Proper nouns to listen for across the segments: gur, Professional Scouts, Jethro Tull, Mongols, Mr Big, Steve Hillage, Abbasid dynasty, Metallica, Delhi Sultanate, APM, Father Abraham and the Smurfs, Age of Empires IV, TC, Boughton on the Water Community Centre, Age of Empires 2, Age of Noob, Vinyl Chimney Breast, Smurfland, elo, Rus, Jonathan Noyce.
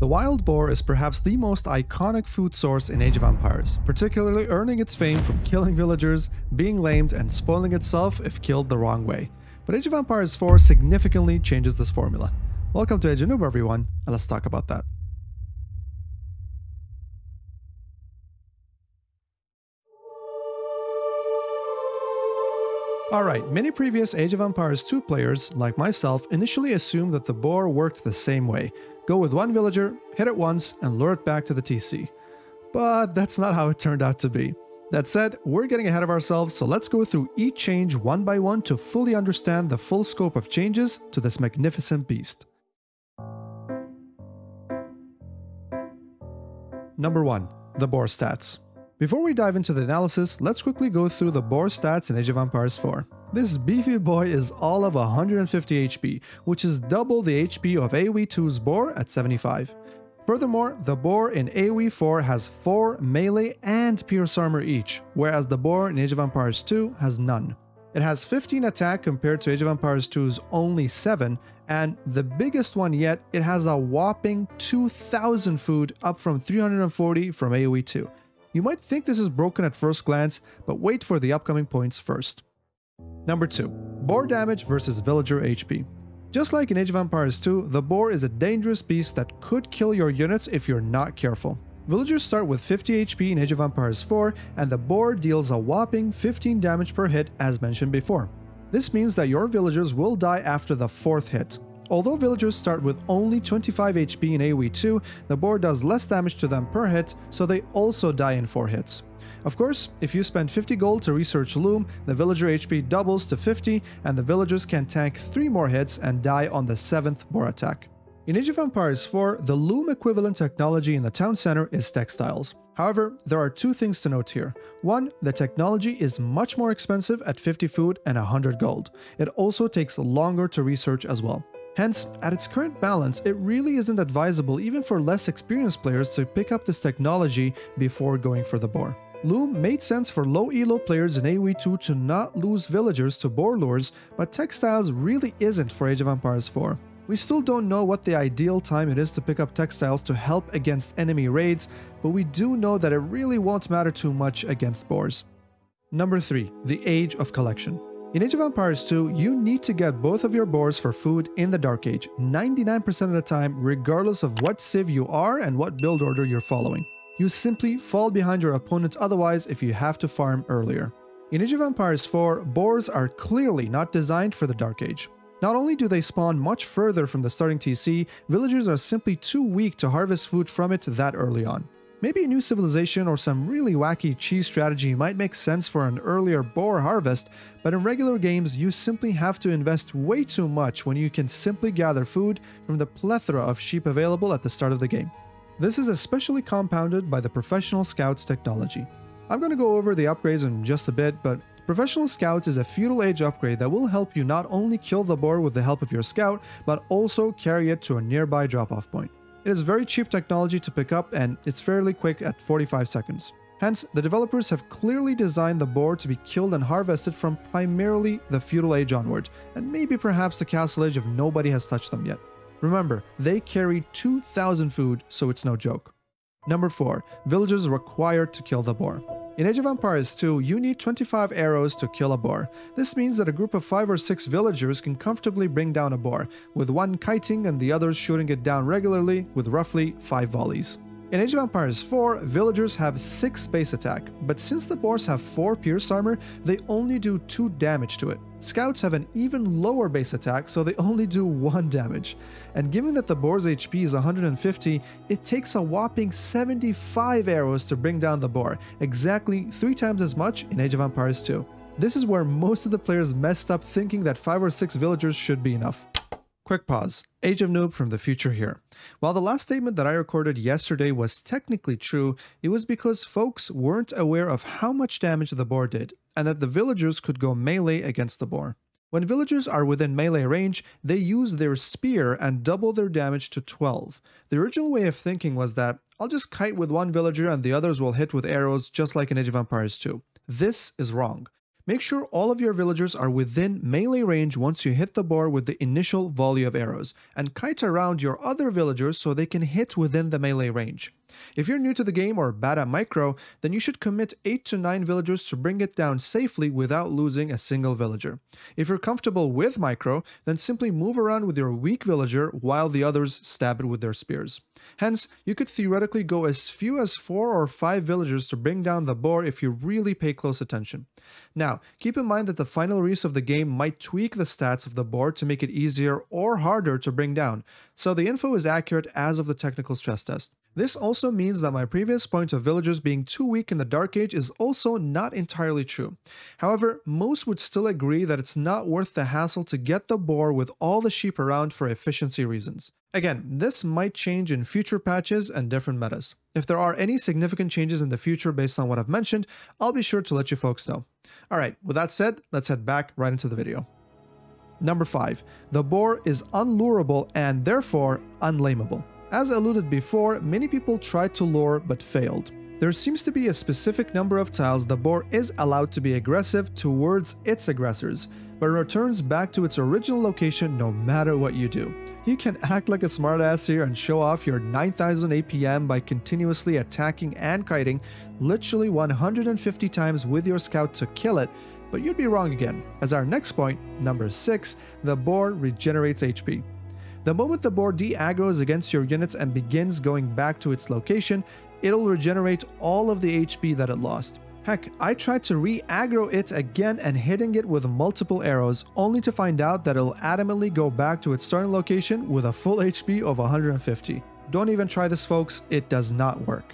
The wild boar is perhaps the most iconic food source in Age of Empires, particularly earning its fame from killing villagers, being lamed, and spoiling itself if killed the wrong way. But Age of Empires 4 significantly changes this formula. Welcome to Age of Noob, everyone, and let's talk about that. Alright, many previous Age of Empires 2 players, like myself, initially assumed that the boar worked the same way. Go with one villager, hit it once, and lure it back to the TC. But that's not how it turned out to be. That said, we're getting ahead of ourselves, so let's go through each change one by one to fully understand the full scope of changes to this magnificent beast. Number 1. The boar stats. Before we dive into the analysis, let's quickly go through the boar stats in Age of Empires 4. This beefy boy is all of 150 HP, which is double the HP of AoE 2's boar at 75. Furthermore, the boar in AoE 4 has 4 melee and pierce armor each, whereas the boar in Age of Empires 2 has none. It has 15 attack compared to Age of Empires 2's only 7, and the biggest one yet, it has a whopping 2,000 food, up from 340 from AoE 2. You might think this is broken at first glance, but wait for the upcoming points first. Number 2. Boar damage versus villager HP. Just like in Age of Empires 2, the boar is a dangerous beast that could kill your units if you're not careful. Villagers start with 50 HP in Age of Empires 4, and the boar deals a whopping 15 damage per hit as mentioned before. This means that your villagers will die after the 4th hit. Although villagers start with only 25 HP in AoE 2, the boar does less damage to them per hit, so they also die in 4 hits. Of course, if you spend 50 gold to research Loom, the villager HP doubles to 50, and the villagers can tank 3 more hits and die on the 7th boar attack. In Age of Empires 4, the Loom equivalent technology in the town center is textiles. However, there are two things to note here. One, the technology is much more expensive at 50 food and 100 gold. It also takes longer to research as well. Hence, at its current balance, it really isn't advisable even for less experienced players to pick up this technology before going for the boar. Loom made sense for low elo players in AoE 2 to not lose villagers to boar lures, but textiles really isn't for Age of Empires 4. We still don't know what the ideal time it is to pick up textiles to help against enemy raids, but we do know that it really won't matter too much against boars. Number 3. The Age of Collection. In Age of Empires 2, you need to get both of your boars for food in the Dark Age, 99% of the time, regardless of what civ you are and what build order you're following. You simply fall behind your opponent otherwise if you have to farm earlier. In Age of Empires 4, boars are clearly not designed for the Dark Age. Not only do they spawn much further from the starting TC, villagers are simply too weak to harvest food from it that early on. Maybe a new civilization or some really wacky cheese strategy might make sense for an earlier boar harvest, but in regular games you simply have to invest way too much when you can simply gather food from the plethora of sheep available at the start of the game. This is especially compounded by the Professional Scouts technology. I'm going to go over the upgrades in just a bit, but Professional Scouts is a feudal age upgrade that will help you not only kill the boar with the help of your scout, but also carry it to a nearby drop-off point. It is very cheap technology to pick up and it's fairly quick at 45 seconds. Hence, the developers have clearly designed the boar to be killed and harvested from primarily the feudal age onward, and maybe perhaps the castle age if nobody has touched them yet. Remember, they carry 2,000 food, so it's no joke. Number 4. Villagers required to kill the boar. In Age of Empires 2, you need 25 arrows to kill a boar. This means that a group of 5 or 6 villagers can comfortably bring down a boar, with one kiting and the others shooting it down regularly with roughly 5 volleys. In Age of Empires 4, villagers have 6 base attack, but since the boars have 4 pierce armor, they only do 2 damage to it. Scouts have an even lower base attack, so they only do 1 damage. And given that the boar's HP is 150, it takes a whopping 75 arrows to bring down the boar, exactly 3 times as much in Age of Empires 2. This is where most of the players messed up thinking that 5 or 6 villagers should be enough. Quick pause. Age of Noob from the future here. While the last statement that I recorded yesterday was technically true, it was because folks weren't aware of how much damage the boar did, and that the villagers could go melee against the boar. When villagers are within melee range, they use their spear and double their damage to 12. The original way of thinking was that, I'll just kite with one villager and the others will hit with arrows just like in Age of Empires 2. This is wrong. Make sure all of your villagers are within melee range once you hit the bar with the initial volley of arrows, and kite around your other villagers so they can hit within the melee range. If you're new to the game or bad at micro, then you should commit 8 to 9 villagers to bring it down safely without losing a single villager. If you're comfortable with micro, then simply move around with your weak villager while the others stab it with their spears. Hence, you could theoretically go as few as 4 or 5 villagers to bring down the boar if you really pay close attention. Now, keep in mind that the final release of the game might tweak the stats of the boar to make it easier or harder to bring down, so the info is accurate as of the technical stress test. This also means that my previous point of villagers being too weak in the Dark Age is also not entirely true. However, most would still agree that it's not worth the hassle to get the boar with all the sheep around for efficiency reasons. Again, this might change in future patches and different metas. If there are any significant changes in the future based on what I've mentioned, I'll be sure to let you folks know. Alright, with that said, let's head back right into the video. Number 5. The boar is unlurable and therefore unlameable. As alluded before, many people tried to lure but failed. There seems to be a specific number of tiles the boar is allowed to be aggressive towards its aggressors, but returns back to its original location no matter what you do. You can act like a smartass here and show off your 9000 APM by continuously attacking and kiting literally 150 times with your scout to kill it, but you'd be wrong again, as our next point, number 6, the boar regenerates HP. The moment the boar de-aggros against your units and begins going back to its location, it'll regenerate all of the HP that it lost. Heck, I tried to re-aggro it again and hitting it with multiple arrows, only to find out that it'll adamantly go back to its starting location with a full HP of 150. Don't even try this, folks, it does not work.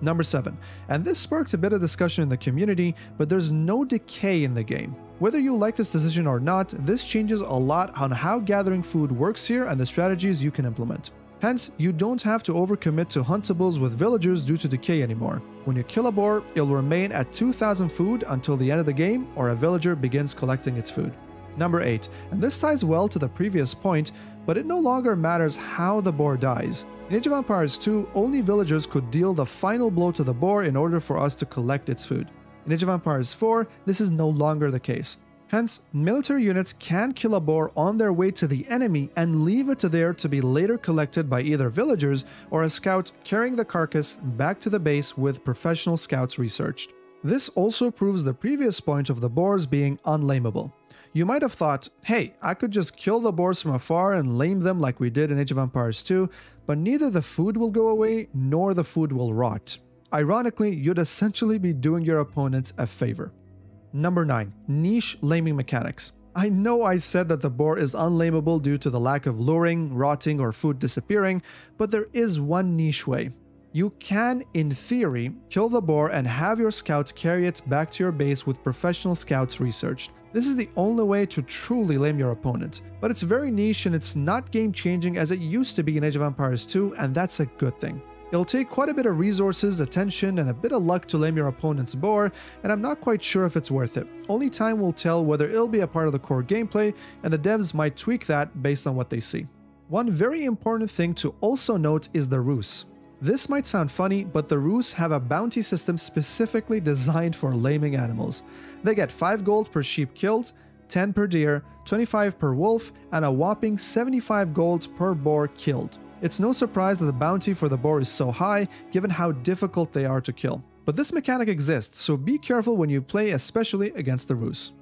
Number 7. And this sparked a bit of discussion in the community, but there's no decay in the game. Whether you like this decision or not, this changes a lot on how gathering food works here and the strategies you can implement. Hence, you don't have to overcommit to huntables with villagers due to decay anymore. When you kill a boar, it'll remain at 2000 food until the end of the game or a villager begins collecting its food. Number 8, and this ties well to the previous point, but it no longer matters how the boar dies. In Age of Empires 2, only villagers could deal the final blow to the boar in order for us to collect its food. In Age of Empires 4, this is no longer the case. Hence, military units can kill a boar on their way to the enemy and leave it there to be later collected by either villagers or a scout carrying the carcass back to the base with professional scouts researched. This also proves the previous point of the boars being unlameable. You might have thought, hey, I could just kill the boars from afar and lame them like we did in Age of Empires 2, but neither the food will go away nor the food will rot. Ironically, you'd essentially be doing your opponents a favor. Number 9. Niche laming mechanics. I know I said that the boar is unlameable due to the lack of luring, rotting, or food disappearing, but there is one niche way. You can, in theory, kill the boar and have your scouts carry it back to your base with professional scouts researched. This is the only way to truly lame your opponent, but it's very niche and it's not game-changing as it used to be in Age of Empires 2, and that's a good thing. It'll take quite a bit of resources, attention, and a bit of luck to lame your opponent's boar, and I'm not quite sure if it's worth it. Only time will tell whether it'll be a part of the core gameplay, and the devs might tweak that based on what they see. One very important thing to also note is the Rus. This might sound funny, but the Rus have a bounty system specifically designed for laming animals. They get 5 gold per sheep killed, 10 per deer, 25 per wolf, and a whopping 75 gold per boar killed. It's no surprise that the bounty for the boar is so high, given how difficult they are to kill. But this mechanic exists, so be careful when you play, especially against the Rus.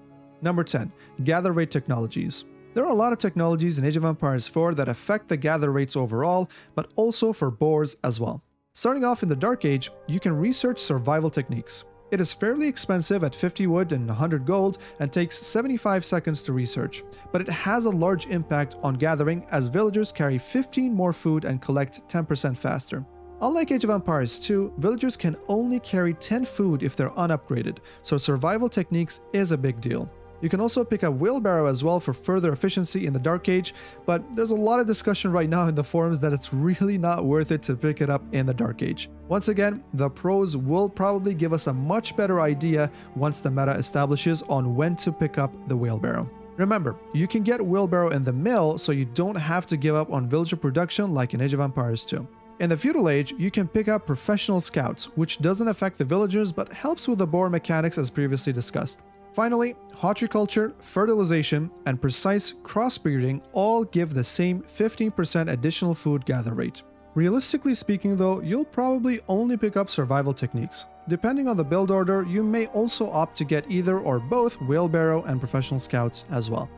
Number 10. Gather rate technologies. There are a lot of technologies in Age of Empires 4 that affect the gather rates overall, but also for boars as well. Starting off in the Dark Age, you can research survival techniques. It is fairly expensive at 50 wood and 100 gold and takes 75 seconds to research, but it has a large impact on gathering as villagers carry 15 more food and collect 10% faster. Unlike Age of Empires 2, villagers can only carry 10 food if they're unupgraded, so survival techniques is a big deal. You can also pick up wheelbarrow as well for further efficiency in the Dark Age, but there's a lot of discussion right now in the forums that it's really not worth it to pick it up in the Dark Age. Once again, the pros will probably give us a much better idea once the meta establishes on when to pick up the wheelbarrow. Remember, you can get wheelbarrow in the mill, so you don't have to give up on villager production like in Age of Empires 2. In the Feudal Age, you can pick up professional scouts, which doesn't affect the villagers but helps with the boar mechanics as previously discussed. Finally, horticulture, fertilization, and precise crossbreeding all give the same 15% additional food gather rate. Realistically speaking though, you'll probably only pick up survival techniques. Depending on the build order, you may also opt to get either or both wheelbarrow and professional scouts as well.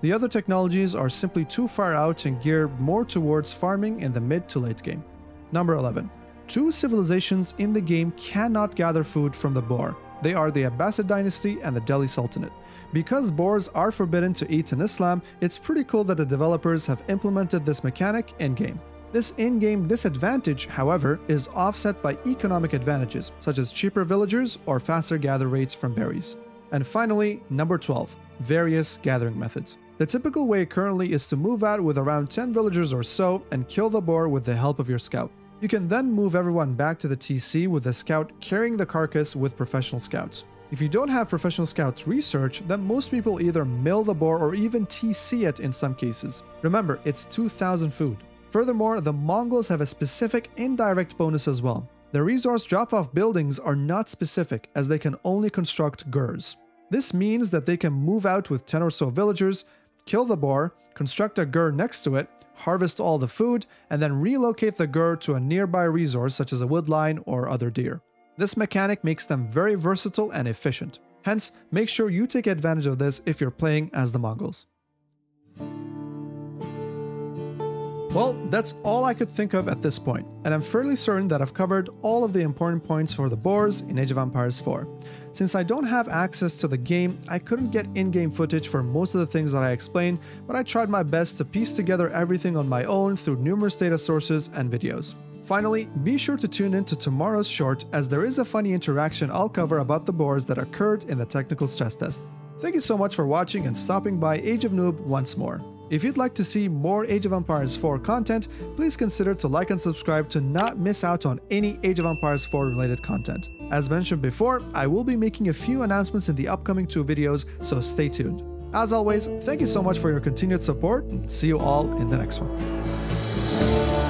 The other technologies are simply too far out and geared more towards farming in the mid to late game. Number 11. Two civilizations in the game cannot gather food from the boar. They are the Abbasid dynasty and the Delhi Sultanate. Because boars are forbidden to eat in Islam, it's pretty cool that the developers have implemented this mechanic in-game. This in-game disadvantage, however, is offset by economic advantages, such as cheaper villagers or faster gather rates from berries. And finally, number 12, various gathering methods. The typical way currently is to move out with around 10 villagers or so and kill the boar with the help of your scout. You can then move everyone back to the TC with the scout carrying the carcass with professional scouts. If you don't have professional scouts research, then most people either mill the boar or even TC it in some cases. Remember, it's 2,000 food. Furthermore, the Mongols have a specific indirect bonus as well. The resource drop-off buildings are not specific, as they can only construct gurs. This means that they can move out with 10 or so villagers, kill the boar, construct a gur next to it, harvest all the food, and then relocate the gur to a nearby resource such as a woodline or other deer. This mechanic makes them very versatile and efficient. Hence, make sure you take advantage of this if you're playing as the Mongols. Well, that's all I could think of at this point, and I'm fairly certain that I've covered all of the important points for the boars in Age of Empires 4. Since I don't have access to the game, I couldn't get in-game footage for most of the things that I explained, but I tried my best to piece together everything on my own through numerous data sources and videos. Finally, be sure to tune in to tomorrow's short, as there is a funny interaction I'll cover about the boars that occurred in the technical stress test. Thank you so much for watching and stopping by Age of Noob once more. If you'd like to see more Age of Empires 4 content, please consider to like and subscribe to not miss out on any Age of Empires 4 related content. As mentioned before, I will be making a few announcements in the upcoming 2 videos, so stay tuned. As always, thank you so much for your continued support, and see you all in the next one.